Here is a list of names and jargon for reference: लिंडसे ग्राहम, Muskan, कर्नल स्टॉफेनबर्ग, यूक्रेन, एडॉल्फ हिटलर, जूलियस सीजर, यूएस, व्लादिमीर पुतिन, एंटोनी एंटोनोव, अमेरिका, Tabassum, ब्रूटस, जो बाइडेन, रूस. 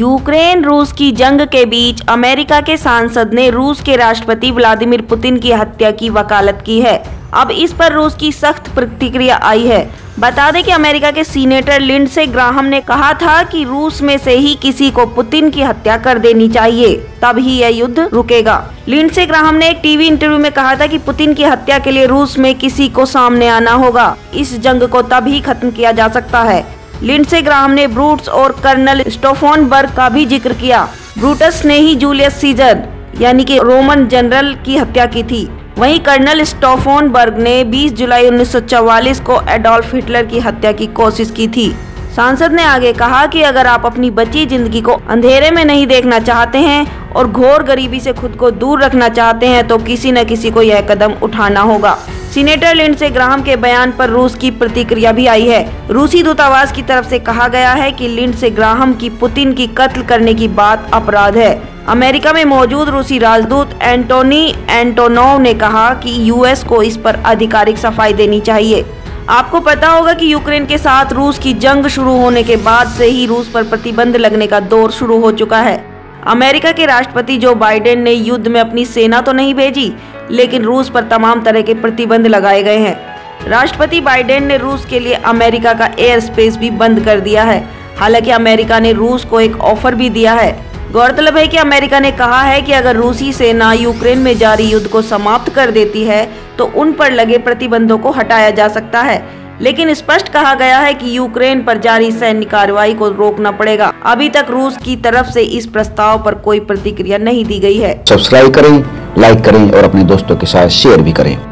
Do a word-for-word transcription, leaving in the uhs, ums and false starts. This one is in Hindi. यूक्रेन रूस की जंग के बीच अमेरिका के सांसद ने रूस के राष्ट्रपति व्लादिमीर पुतिन की हत्या की वकालत की है। अब इस पर रूस की सख्त प्रतिक्रिया आई है। बता दें कि अमेरिका के सीनेटर लिंडसे ग्राहम ने कहा था कि रूस में से ही किसी को पुतिन की हत्या कर देनी चाहिए, तब ही यह युद्ध रुकेगा। लिंडसे ग्राहम ने एक टीवी इंटरव्यू में कहा था कि पुतिन की हत्या के लिए रूस में किसी को सामने आना होगा, इस जंग को तब ही खत्म किया जा सकता है। लिंडसे ग्राहम ने ब्रूटस और कर्नल स्टॉफेनबर्ग का भी जिक्र किया। ब्रूटस ने ही जूलियस सीजर यानी कि रोमन जनरल की हत्या की थी। वहीं कर्नल स्टॉफेनबर्ग ने बीस जुलाई उन्नीस सौ चौवालीस को एडॉल्फ हिटलर की हत्या की कोशिश की थी। सांसद ने आगे कहा कि अगर आप अपनी बची जिंदगी को अंधेरे में नहीं देखना चाहते हैं और घोर गरीबी से खुद को दूर रखना चाहते हैं तो किसी न किसी को यह कदम उठाना होगा। सीनेटर लिंडसे ग्राहम के बयान पर रूस की प्रतिक्रिया भी आई है। रूसी दूतावास की तरफ से कहा गया है कि लिंडसे ग्राहम की पुतिन की कत्ल करने की बात अपराध है। अमेरिका में मौजूद रूसी राजदूत एंटोनी एंटोनोव ने कहा कि यूएस को इस पर आधिकारिक सफाई देनी चाहिए। आपको पता होगा कि यूक्रेन के साथ रूस की जंग शुरू होने के बाद से ही रूस पर प्रतिबंध लगने का दौर शुरू हो चुका है। अमेरिका के राष्ट्रपति जो बाइडेन ने युद्ध में अपनी सेना तो नहीं भेजी, लेकिन रूस पर तमाम तरह के प्रतिबंध लगाए गए हैं। राष्ट्रपति बाइडेन ने रूस के लिए अमेरिका का एयर स्पेस भी बंद कर दिया है। हालांकि अमेरिका ने रूस को एक ऑफर भी दिया है। गौरतलब है कि अमेरिका ने कहा है कि अगर रूसी सेना यूक्रेन में जारी युद्ध को समाप्त कर देती है तो उन पर लगे प्रतिबंधों को हटाया जा सकता है, लेकिन स्पष्ट कहा गया है कि यूक्रेन पर जारी सैन्य कार्रवाई को रोकना पड़ेगा। अभी तक रूस की तरफ से इस प्रस्ताव पर कोई प्रतिक्रिया नहीं दी गई है। सब्सक्राइब करें, लाइक करें और अपने दोस्तों के साथ शेयर भी करें।